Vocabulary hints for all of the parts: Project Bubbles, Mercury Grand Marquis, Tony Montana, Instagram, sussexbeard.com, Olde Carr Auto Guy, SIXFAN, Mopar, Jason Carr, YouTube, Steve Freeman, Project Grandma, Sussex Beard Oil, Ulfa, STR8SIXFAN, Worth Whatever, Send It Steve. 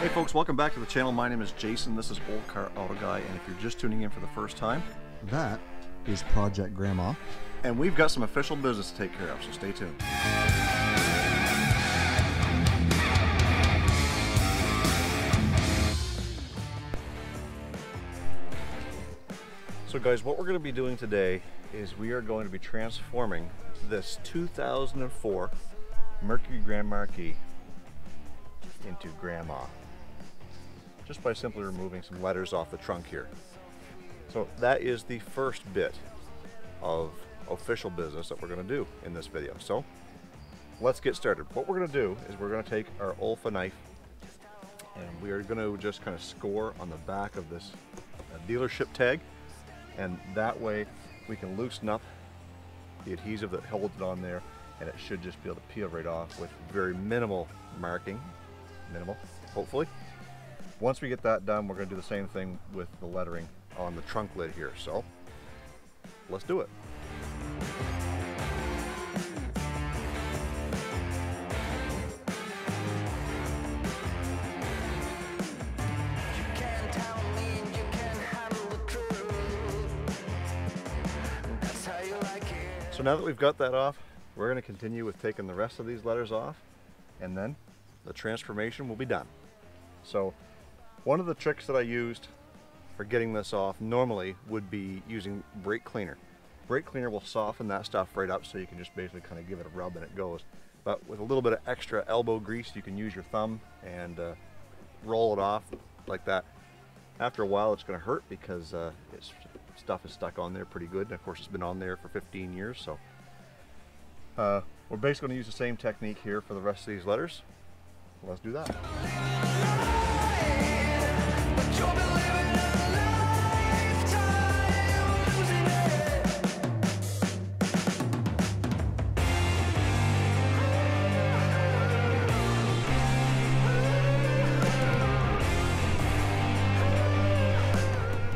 Hey folks, welcome back to the channel. My name is Jason, this is Olde Carr Auto Guy, and if you're just tuning in for the first time, that is Project Grandma. And we've got some official business to take care of, so stay tuned. So guys, what we're going to be doing today is we are going to be transforming this 2004 Mercury Grand Marquis into Grandma, just by simply removing some letters off the trunk here. So that is the first bit of official business that we're going to do in this video. So let's get started. What we're going to do is we're going to take our Ulfa knife and we are going to just kind of score on the back of this dealership tag, and that way we can loosen up the adhesive that holds it on there, and it should just be able to peel right off with very minimal marking. Minimal, hopefully. Once we get that done, we're going to do the same thing with the lettering on the trunk lid here. So let's do it. So now that we've got that off, we're going to continue with taking the rest of these letters off, and then the transformation will be done. So one of the tricks that I used for getting this off normally would be using brake cleaner. Brake cleaner will soften that stuff right up, so you can just basically kind of give it a rub and it goes. But with a little bit of extra elbow grease, you can use your thumb and roll it off like that. After a while it's going to hurt because its stuff is stuck on there pretty good, and of course it's been on there for 15 years. So we're basically going to use the same technique here for the rest of these letters. Let's do that.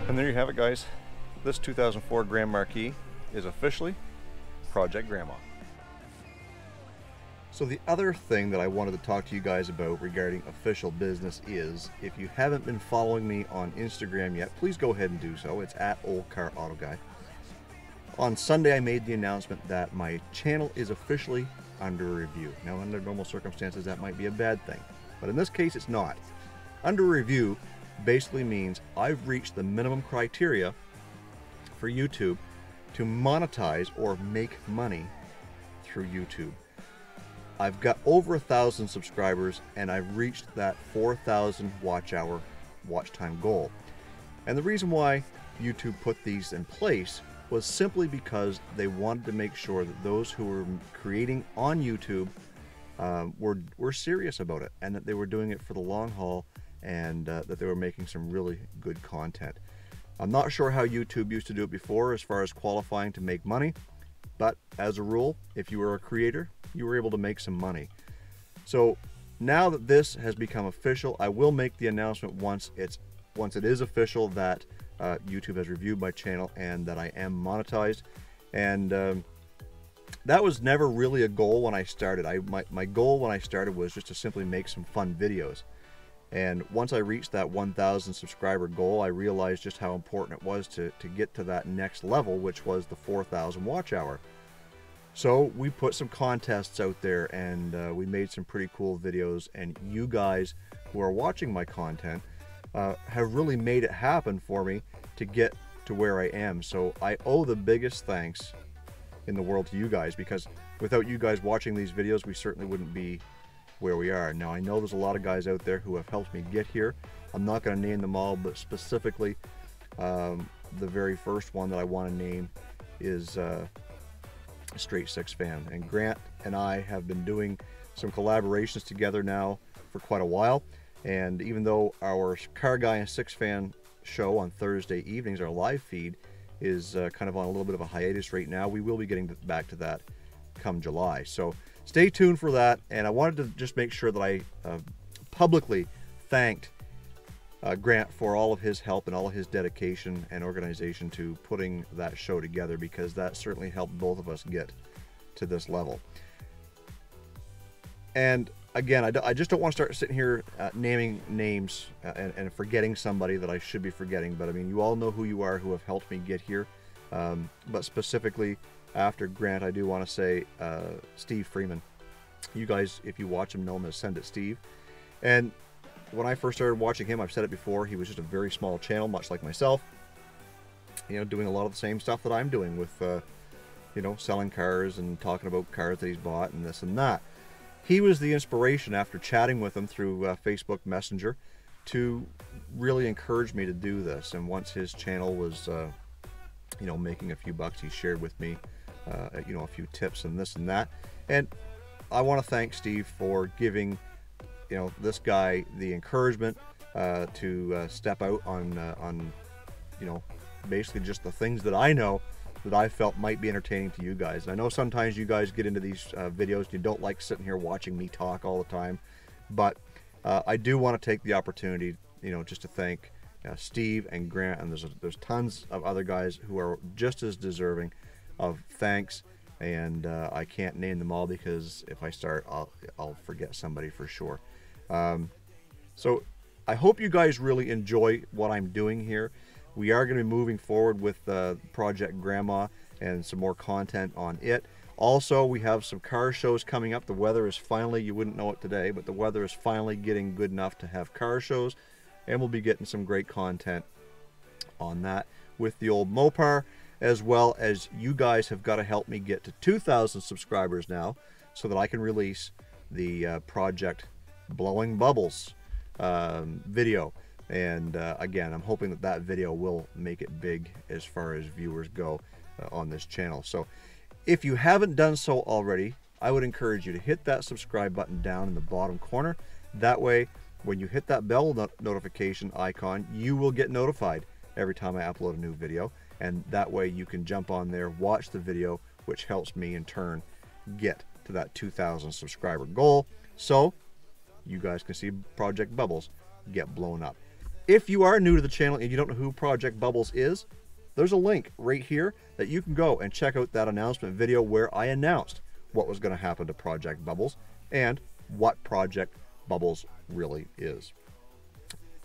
And there you have it, guys. This 2004 Grand Marquis is officially Project Grandma. So the other thing that I wanted to talk to you guys about regarding official business is, if you haven't been following me on Instagram yet, please go ahead and do so. It's at Olde Carr Auto Guy. On Sunday I made the announcement that my channel is officially under review. Now, under normal circumstances that might be a bad thing, but in this case it's not. Under review basically means I've reached the minimum criteria for YouTube to monetize or make money through YouTube. I've got over 1,000 subscribers and I've reached that 4,000 watch time goal. And the reason why YouTube put these in place was simply because they wanted to make sure that those who were creating on YouTube were serious about it, and that they were doing it for the long haul, and that they were making some really good content. I'm not sure how YouTube used to do it before as far as qualifying to make money, but as a rule, if you were a creator, you were able to make some money. So now that this has become official, I will make the announcement once it is official that YouTube has reviewed my channel and that I am monetized. And that was never really a goal when I started. My goal when I started was just to simply make some fun videos. And once I reached that 1,000 subscriber goal, I realized just how important it was to get to that next level, which was the 4,000 watch hour. So we put some contests out there, and we made some pretty cool videos, and you guys who are watching my content have really made it happen for me to get to where I am. So I owe the biggest thanks in the world to you guys, because without you guys watching these videos, we certainly wouldn't be where we are. Now, I know there's a lot of guys out there who have helped me get here. I'm not going to name them all, but specifically the very first one that I want to name is Straight Six Fan, and Grant and I have been doing some collaborations together now for quite a while. And even though our Car Guy and Six Fan show on Thursday evenings, our live feed, is kind of on a little bit of a hiatus right now, we will be getting back to that come July, so stay tuned for that. And I wanted to just make sure that I publicly thanked Grant for all of his help and all of his dedication and organization to putting that show together, because that certainly helped both of us get to this level. And again, I just don't want to start sitting here naming names and forgetting somebody that I should be forgetting. But I mean, you all know who you are, who have helped me get here. But specifically after Grant, I do want to say Steve Freeman. You guys, if you watch him, know him as Send It Steve. And when I first started watching him, I've said it before, he was just a very small channel, much like myself. You know, doing a lot of the same stuff that I'm doing with, you know, selling cars and talking about cars that he's bought and this and that. He was the inspiration, after chatting with him through Facebook Messenger, to really encourage me to do this. And once his channel was, you know, making a few bucks, he shared with me, you know, a few tips and this and that. And I want to thank Steve for giving, you know, this guy the encouragement to step out on, you know, basically just the things that I know that I felt might be entertaining to you guys. And I know sometimes you guys get into these videos and you don't like sitting here watching me talk all the time, but I do want to take the opportunity, you know, just to thank Steve and Grant, and there's tons of other guys who are just as deserving of thanks, and I can't name them all, because if I start, I'll forget somebody for sure. So I hope you guys really enjoy what I'm doing here. We are going to be moving forward with Project Grandma and some more content on it. Also, we have some car shows coming up. The weather is finally, you wouldn't know it today, but the weather is finally getting good enough to have car shows, and we'll be getting some great content on that with the old Mopar, as well as you guys have got to help me get to 2,000 subscribers now so that I can release the Project Blowing Bubbles video. And again, I'm hoping that that video will make it big as far as viewers go on this channel. So if you haven't done so already, I would encourage you to hit that subscribe button down in the bottom corner. That way, when you hit that bell notification icon, you will get notified every time I upload a new video. And that way you can jump on there, watch the video, which helps me in turn get to that 2,000 subscriber goal. So you guys can see Project Bubbles get blown up. If you are new to the channel and you don't know who Project Bubbles is, there's a link right here that you can go and check out that announcement video where I announced what was going to happen to Project Bubbles and what Project Bubbles really is.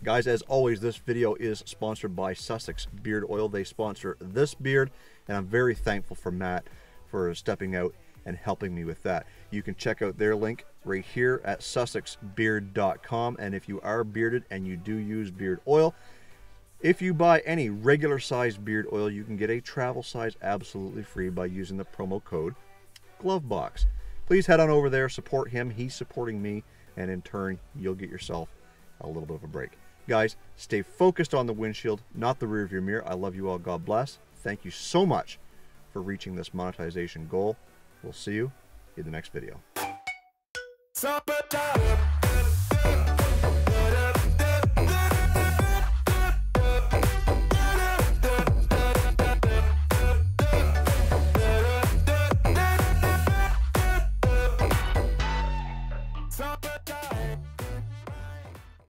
Guys, as always, this video is sponsored by Sussex Beard Oil. They sponsor this beard, and I'm very thankful for Matt for stepping out and helping me with that. You can check out their link right here at sussexbeard.com. And if you are bearded and you do use beard oil, if you buy any regular size beard oil, you can get a travel size absolutely free by using the promo code GloveBox. Please head on over there, support him. He's supporting me, and in turn, you'll get yourself a little bit of a break. Guys, stay focused on the windshield, not the rear view mirror. I love you all. God bless. Thank you so much for reaching this monetization goal. We'll see you in the next video.